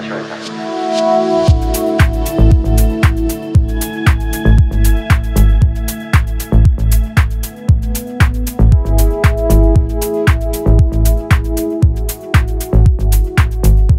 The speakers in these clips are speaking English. garage right now. In golden cellophane, we dream it was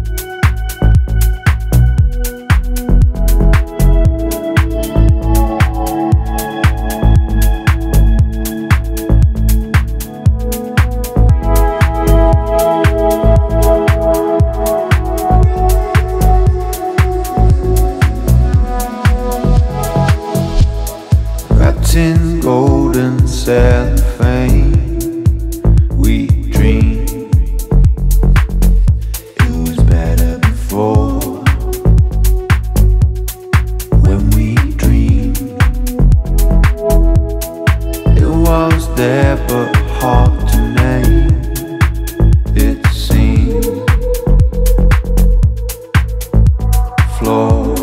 better before. When we dreamed, it was there but hard to name. It seemed flawed,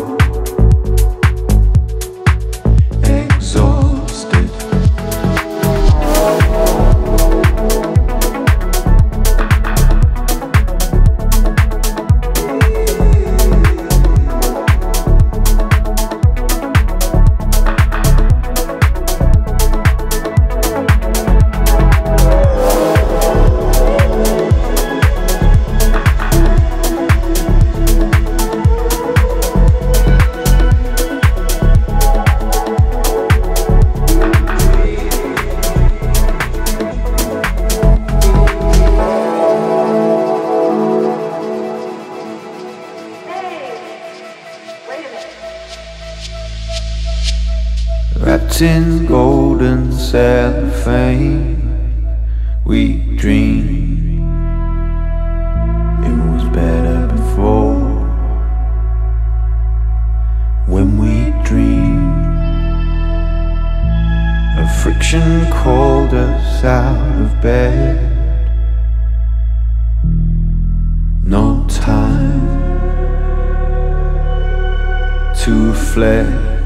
wrapped in golden cellophane, we dreamed it was better before. When we dreamed, a friction called us out of bed. No time to reflect.